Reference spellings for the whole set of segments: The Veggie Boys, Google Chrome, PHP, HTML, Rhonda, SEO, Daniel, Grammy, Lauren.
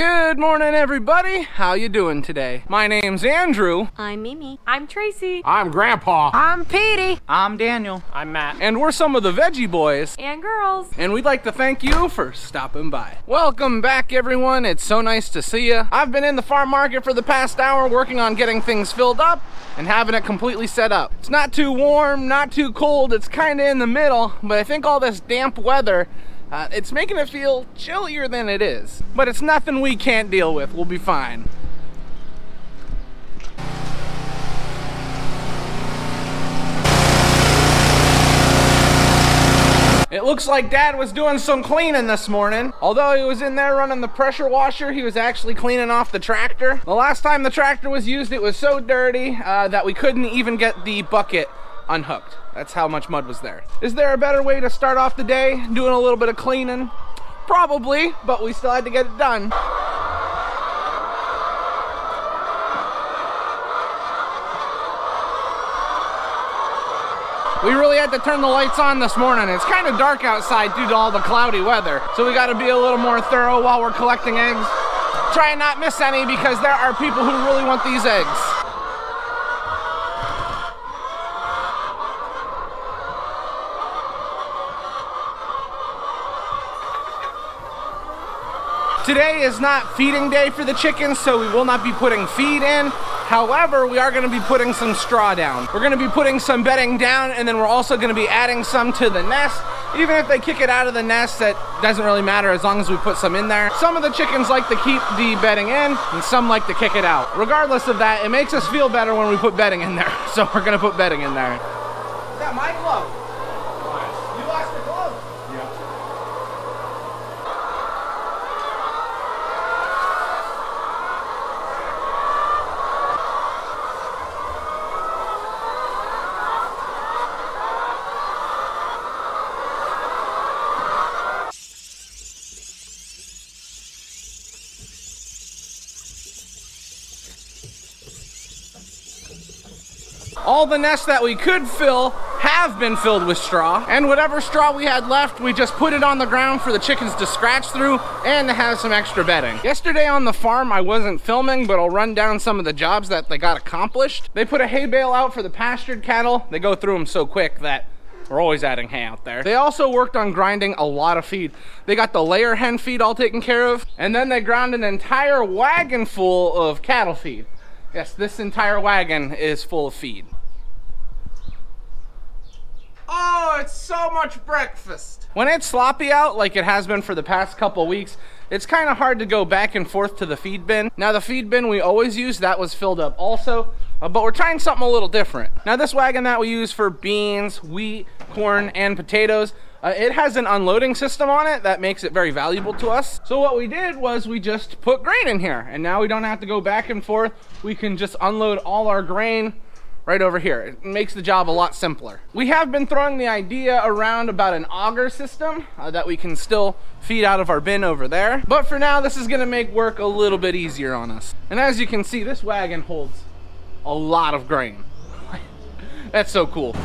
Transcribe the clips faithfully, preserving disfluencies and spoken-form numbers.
Good morning, everybody. How you doing today? My name's Andrew. I'm Mimi. I'm Tracy. I'm Grandpa. I'm Petey. I'm Daniel. I'm Matt. And we're some of the Veggie Boys. And girls. And we'd like to thank you for stopping by. Welcome back, everyone. It's so nice to see you. I've been in the farm market for the past hour working on getting things filled up and having it completely set up. It's not too warm, not too cold. It's kind of in the middle, but I think all this damp weather Uh, it's making it feel chillier than it is, but it's nothing we can't deal with. We'll be fine. It looks like Dad was doing some cleaning this morning. Although he was in there running the pressure washer, he was actually cleaning off the tractor. The last time the tractor was used, it was so dirty uh, that we couldn't even get the bucket unhooked. That's how much mud was there. Is there a better way to start off the day? Doing a little bit of cleaning? Probably, but we still had to get it done. We really had to turn the lights on this morning. It's kind of dark outside due to all the cloudy weather, so we got to be a little more thorough while we're collecting eggs. Try and not miss any because there are people who really want these eggs. Today is not feeding day for the chickens, so we will not be putting feed in. However, we are going to be putting some straw down. We're going to be putting some bedding down, and then we're also going to be adding some to the nest. Even if they kick it out of the nest, that doesn't really matter as long as we put some in there. Some of the chickens like to keep the bedding in, and some like to kick it out. Regardless of that, it makes us feel better when we put bedding in there. So we're going to put bedding in there. Is that my glove? You lost the glove? Yeah. All the nests that we could fill have been filled with straw, and whatever straw we had left, we just put it on the ground for the chickens to scratch through and to have some extra bedding. Yesterday on the farm, I wasn't filming, but I'll run down some of the jobs that they got accomplished. They put a hay bale out for the pastured cattle. They go through them so quick that we're always adding hay out there. They also worked on grinding a lot of feed. They got the layer hen feed all taken care of, and then they ground an entire wagon full of cattle feed. Yes, this entire wagon is full of feed. Oh, it's so much breakfast. When it's sloppy out, like it has been for the past couple weeks, it's kind of hard to go back and forth to the feed bin. Now the feed bin we always use, that was filled up also, but we're trying something a little different. Now this wagon that we use for beans, wheat, corn, and potatoes, Uh, it has an unloading system on it that makes it very valuable to us. So what we did was we just put grain in here, and now we don't have to go back and forth. We can just unload all our grain right over here. It makes the job a lot simpler. We have been throwing the idea around about an auger system uh, that we can still feed out of our bin over there. But for now, this is gonna make work a little bit easier on us. And as you can see, this wagon holds a lot of grain. That's so cool.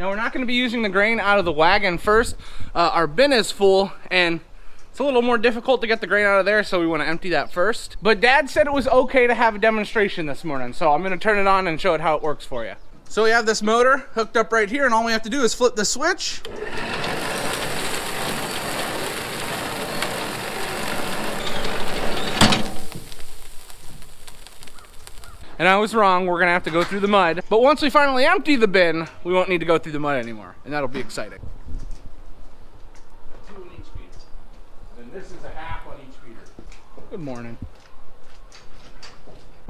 Now we're not going to be using the grain out of the wagon first. Uh, our bin is full and it's a little more difficult to get the grain out of there, so we want to empty that first. But Dad said it was okay to have a demonstration this morning, so I'm going to turn it on and show it how it works for you. So we have this motor hooked up right here, and all we have to do is flip the switch. and I was wrong. We're gonna have to go through the mud. But once we finally empty the bin, we won't need to go through the mud anymore, and that'll be exciting. Two in each feeder. And this is a half on each feeder. Good morning.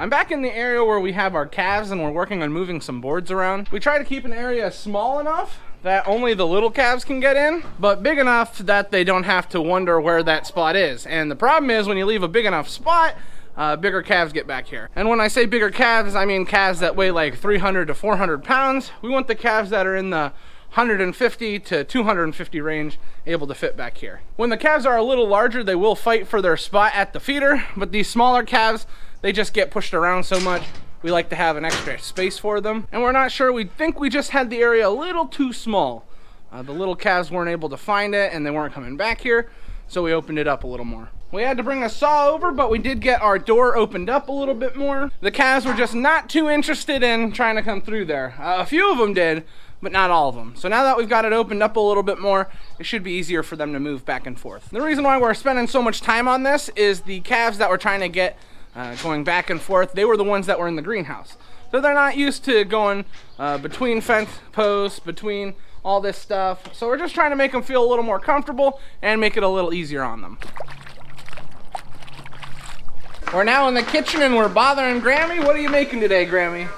I'm back in the area where we have our calves, and we're working on moving some boards around. We try to keep an area small enough that only the little calves can get in, but big enough that they don't have to wonder where that spot is. And the problem is when you leave a big enough spot, uh, bigger calves get back here. And when I say bigger calves, I mean calves that weigh like three hundred to four hundred pounds. We want the calves that are in the one hundred fifty to two hundred fifty range able to fit back here. When the calves are a little larger, they will fight for their spot at the feeder, but these smaller calves, they just get pushed around so much. We like to have an extra space for them. And we're not sure, we think we just had the area a little too small. Uh, the little calves weren't able to find it and they weren't coming back here, so we opened it up a little more. We had to bring a saw over, but we did get our door opened up a little bit more. The calves were just not too interested in trying to come through there. Uh, a few of them did, but not all of them. So now that we've got it opened up a little bit more, it should be easier for them to move back and forth. The reason why we're spending so much time on this is the calves that we're trying to get Uh, going back and forth, they were the ones that were in the greenhouse. So they're not used to going uh, between fence posts, between all this stuff. So we're just trying to make them feel a little more comfortable and make it a little easier on them. We're now in the kitchen and we're bothering Grammy. What are you making today, Grammy?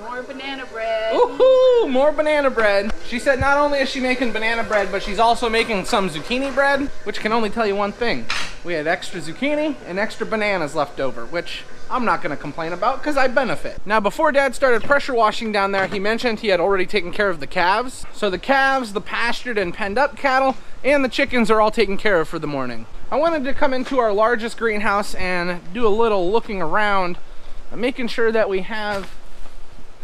More banana bread. Woohoo! More banana bread. She said not only is she making banana bread, but she's also making some zucchini bread, which can only tell you one thing. We had extra zucchini and extra bananas left over, which I'm not gonna complain about because I benefit. Now, before Dad started pressure washing down there, he mentioned he had already taken care of the calves. So the calves, the pastured and penned up cattle, and the chickens are all taken care of for the morning. I wanted to come into our largest greenhouse and do a little looking around, making sure that we have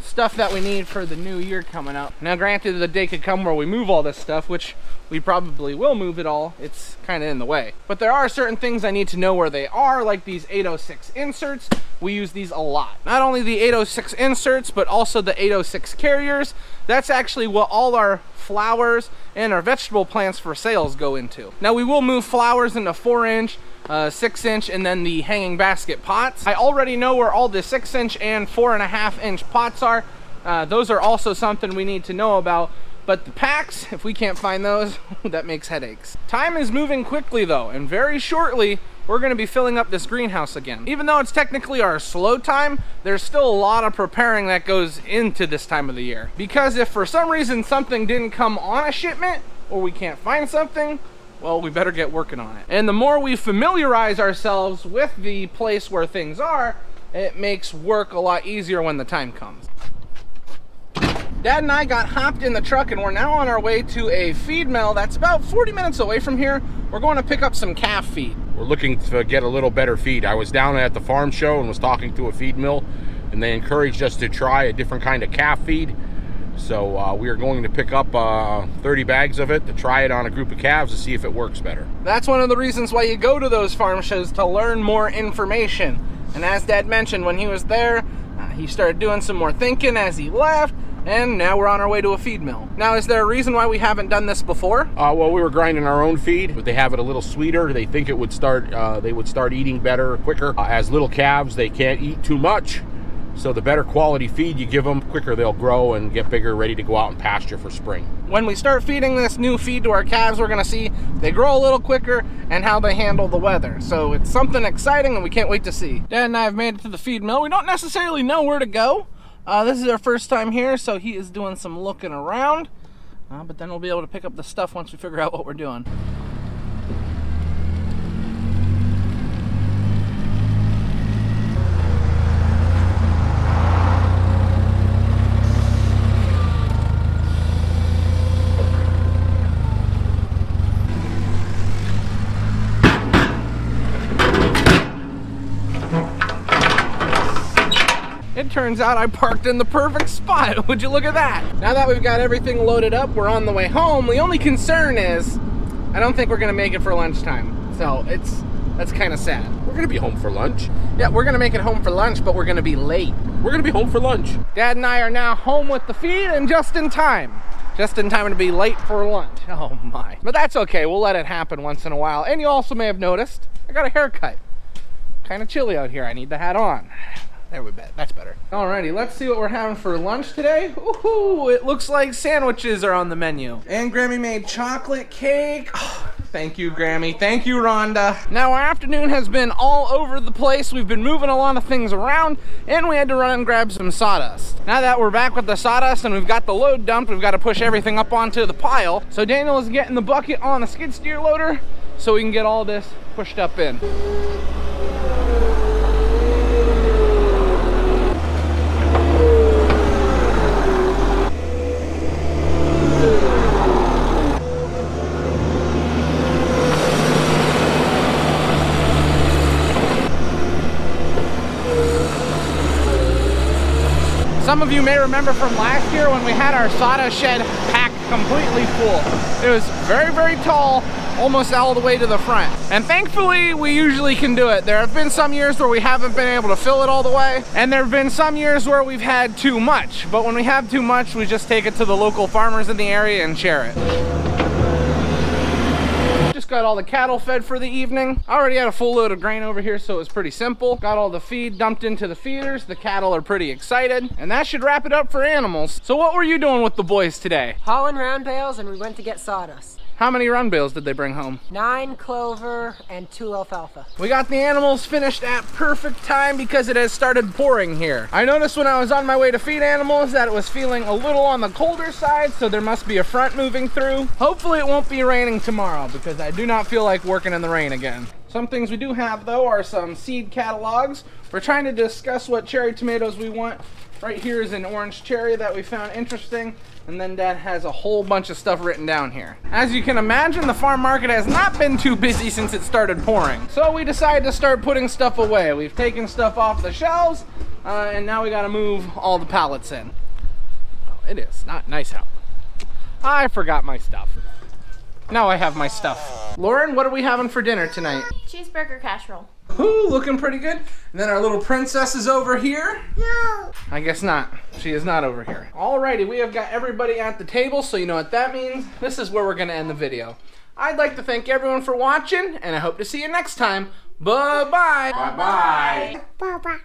stuff that we need for the new year coming up. Now, granted, the day could come where we move all this stuff, which we probably will move it all. It's kind of in the way. But there are certain things I need to know where they are, like these eight oh six inserts. We use these a lot. Not only the eight oh six inserts, but also the eight oh six carriers. That's actually what all our flowers and our vegetable plants for sales go into. Now, we will move flowers into four inch, uh, six inch, and then the hanging basket pots. I already know where all the six inch and four and a half inch pots are. Uh, those are also something we need to know about. But the packs, if we can't find those, that makes headaches. Time is moving quickly though, and very shortly, we're gonna be filling up this greenhouse again. Even though it's technically our slow time, there's still a lot of preparing that goes into this time of the year. Because if for some reason something didn't come on a shipment, or we can't find something, well, we better get working on it. And the more we familiarize ourselves with the place where things are, it makes work a lot easier when the time comes. Dad and I got hopped in the truck and we're now on our way to a feed mill that's about forty minutes away from here. We're going to pick up some calf feed. We're looking to get a little better feed. I was down at the farm show and was talking to a feed mill and they encouraged us to try a different kind of calf feed. So uh, we are going to pick up uh, thirty bags of it to try it on a group of calves to see if it works better. That's one of the reasons why you go to those farm shows, to learn more information. And as Dad mentioned, when he was there, uh, he started doing some more thinking as he left. And now we're on our way to a feed mill. Now, is there a reason why we haven't done this before? Uh, well, we were grinding our own feed, but they have it a little sweeter. They think it would start, uh, they would start eating better, quicker. Uh, as little calves, they can't eat too much. So the better quality feed you give them, quicker they'll grow and get bigger, ready to go out and pasture for spring. When we start feeding this new feed to our calves, we're gonna see they grow a little quicker and how they handle the weather. So it's something exciting and we can't wait to see. Dad and I have made it to the feed mill. We don't necessarily know where to go. Uh, this is our first time here, so he is doing some looking around, uh, but then we'll be able to pick up the stuff once we figure out what we're doing. Turns out I parked in the perfect spot. Would you look at that? Now that we've got everything loaded up, we're on the way home. The only concern is, I don't think we're gonna make it for lunchtime. So it's, that's kind of sad. We're gonna be home for lunch. Yeah, we're gonna make it home for lunch, but we're gonna be late. We're gonna be home for lunch. Dad and I are now home with the feed and just in time. Just in time to be late for lunch. Oh my. But that's okay, we'll let it happen once in a while. And you also may have noticed, I got a haircut. Kind of chilly out here, I need the hat on. There we bet. That's better. Alrighty, let's see what we're having for lunch today. Woohoo! It looks like sandwiches are on the menu. And Grammy made chocolate cake. Oh, thank you, Grammy. Thank you, Rhonda. Now, our afternoon has been all over the place. We've been moving a lot of things around, and we had to run and grab some sawdust. Now that we're back with the sawdust and we've got the load dumped, we've got to push everything up onto the pile. So Daniel is getting the bucket on the skid steer loader so we can get all this pushed up in. Some of you may remember from last year when we had our sawdust shed packed completely full. It was very, very tall, almost all the way to the front. And thankfully, we usually can do it. There have been some years where we haven't been able to fill it all the way, and there have been some years where we've had too much. But when we have too much, we just take it to the local farmers in the area and share it. Just got all the cattle fed for the evening. I already had a full load of grain over here, so it was pretty simple. Got all the feed dumped into the feeders. The cattle are pretty excited, and that should wrap it up for animals. So what were you doing with the boys today? Hauling round bales, and we went to get sawdust. How many round bales did they bring home? Nine clover and two alfalfa. We got the animals finished at perfect time because it has started pouring here. I noticed when I was on my way to feed animals that it was feeling a little on the colder side, so there must be a front moving through. Hopefully it won't be raining tomorrow because I do not feel like working in the rain again. Some things we do have though are some seed catalogs. We're trying to discuss what cherry tomatoes we want. Right here is an orange cherry that we found interesting, and then Dad has a whole bunch of stuff written down here. As you can imagine, the farm market has not been too busy since it started pouring. So we decided to start putting stuff away. We've taken stuff off the shelves, uh, and now we gotta move all the pallets in. Oh, it is not nice out. I forgot my stuff. Now I have my stuff. Lauren, what are we having for dinner tonight? Cheeseburger casserole. Ooh, looking pretty good. And then our little princess is over here. No. I guess not. She is not over here. Alrighty, we have got everybody at the table, so you know what that means. This is where we're gonna end the video. I'd like to thank everyone for watching, and I hope to see you next time. Bye-bye. Bye-bye. Bye-bye.